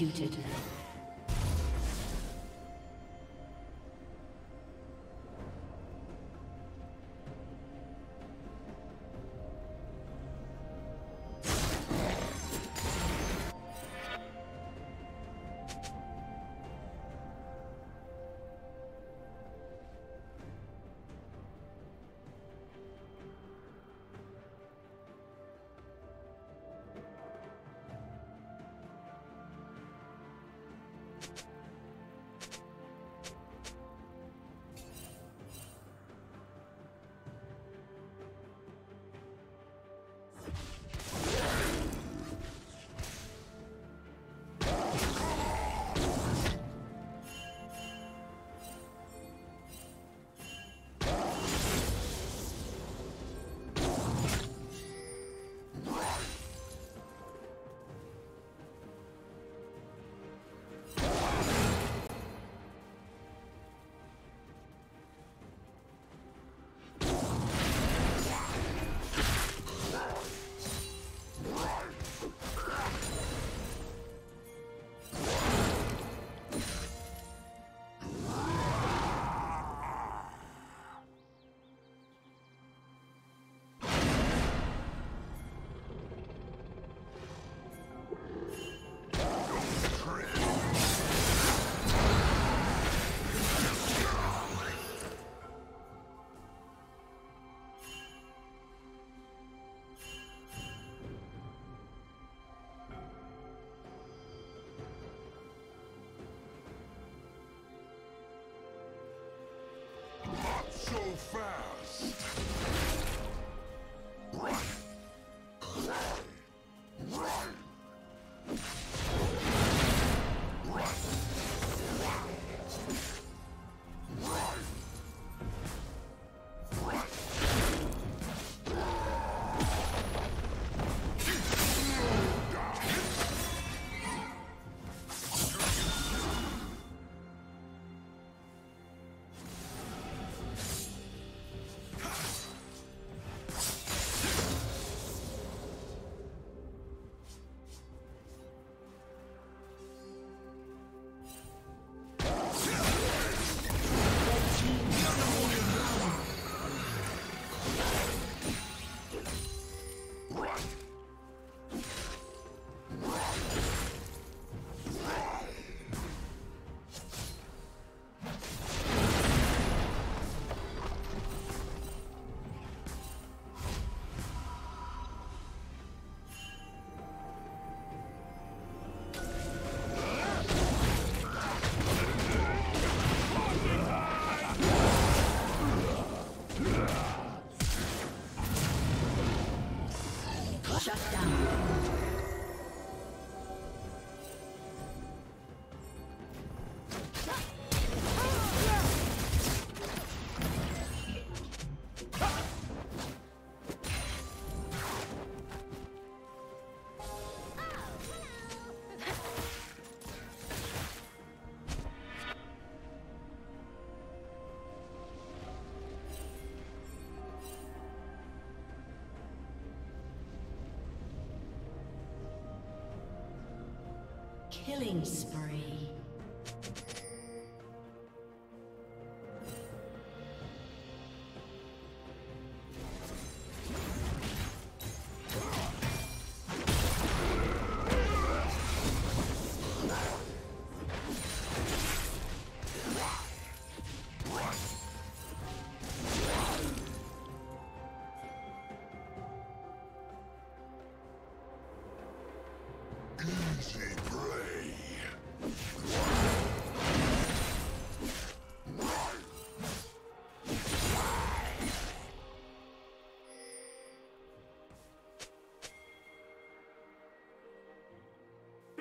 executed. Killing spree.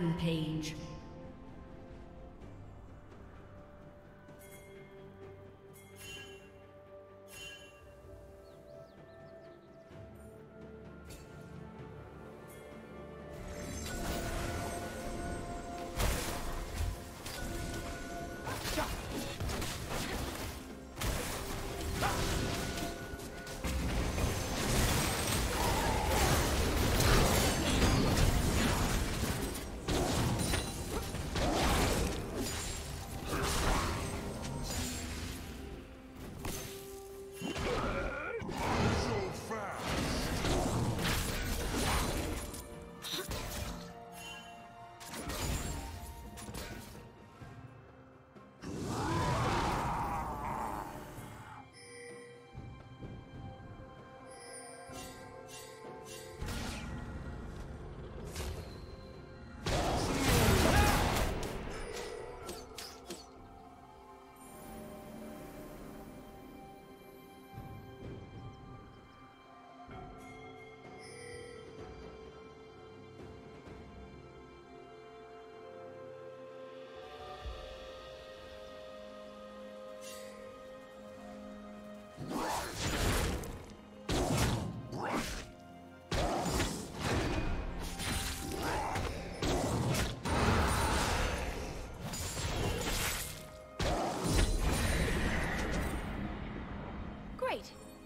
Rampage.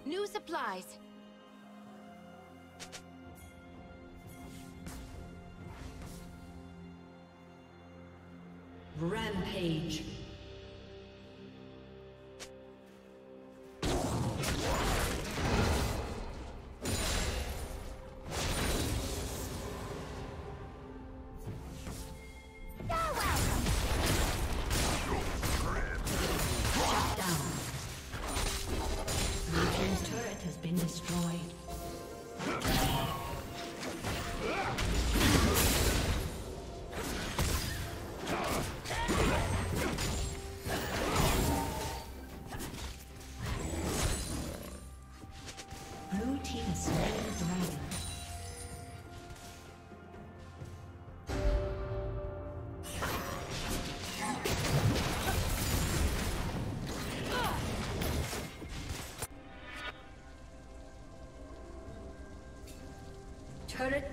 New supplies. Rampage. Turret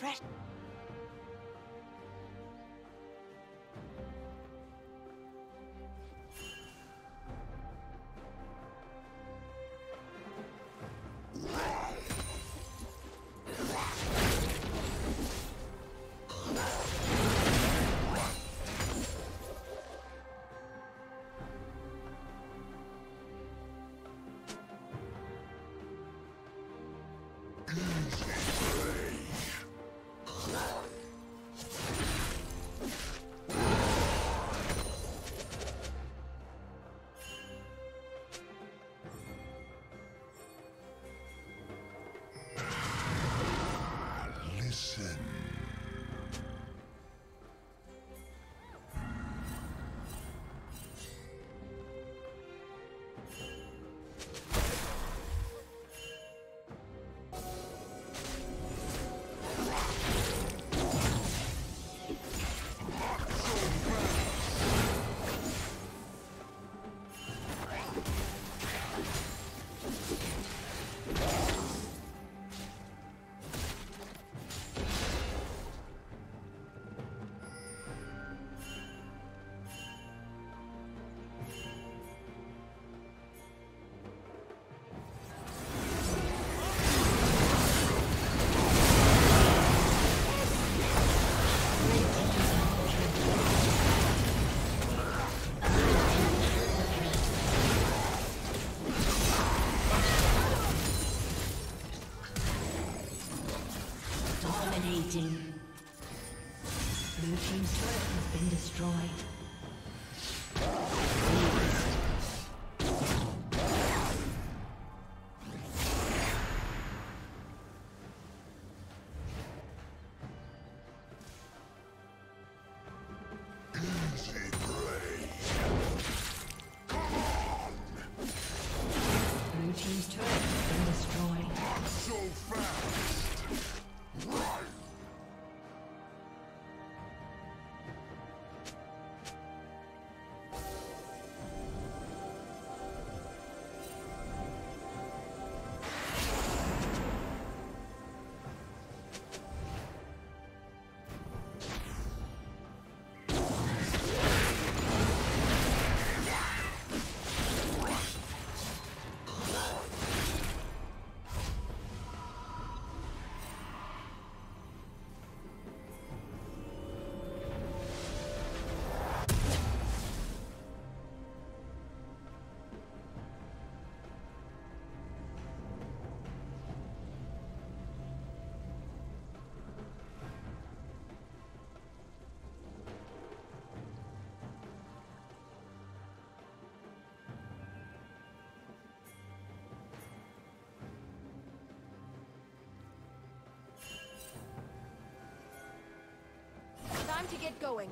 Fresh. Blue team's turret has been destroyed. Time to get going.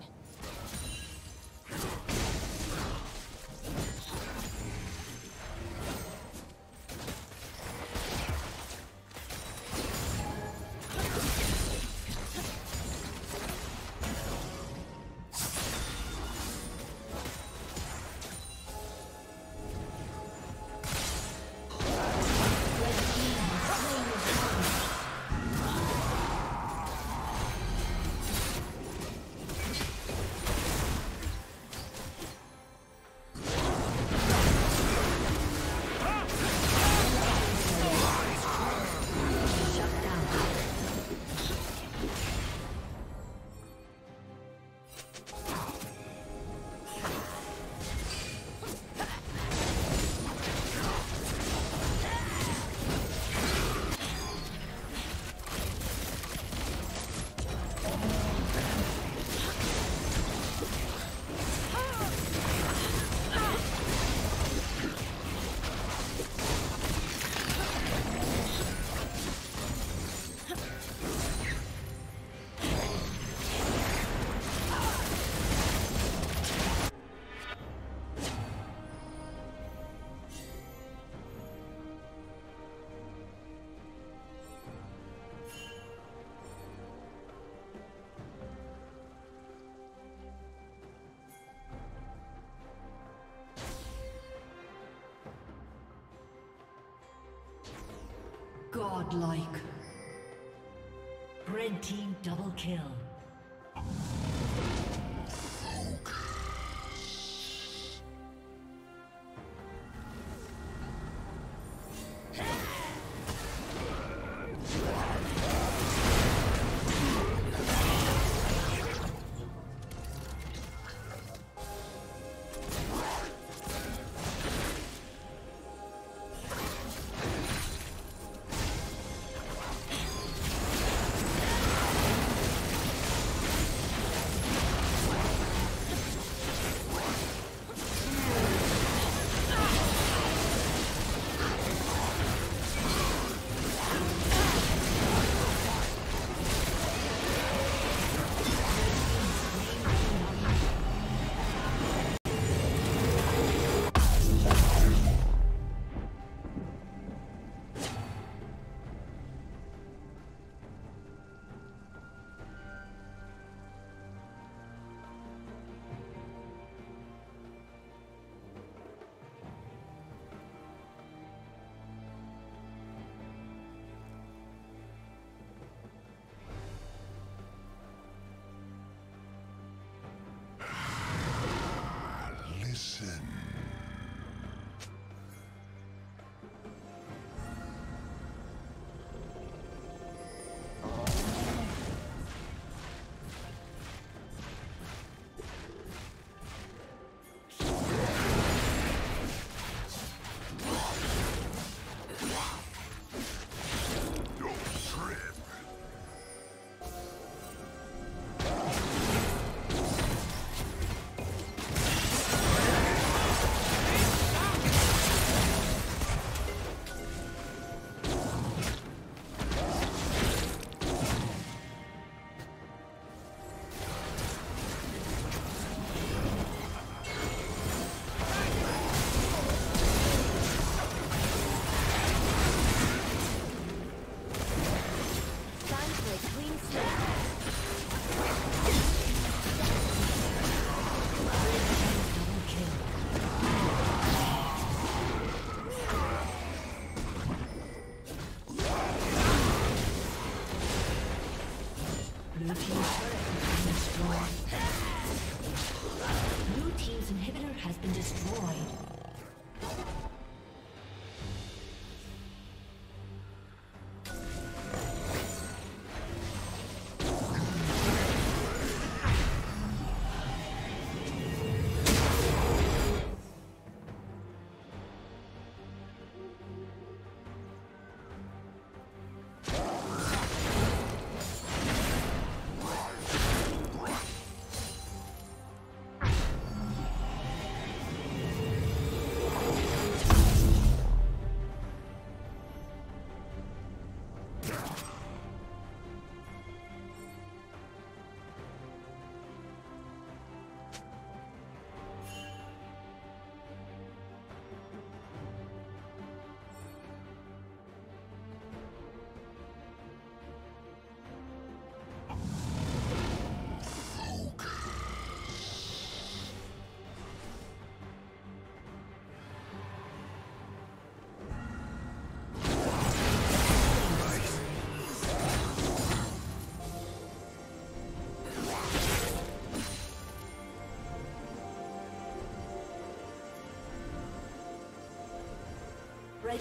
Godlike. Red team double kill. Red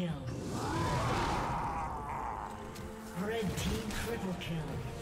kill. Red team triple kill.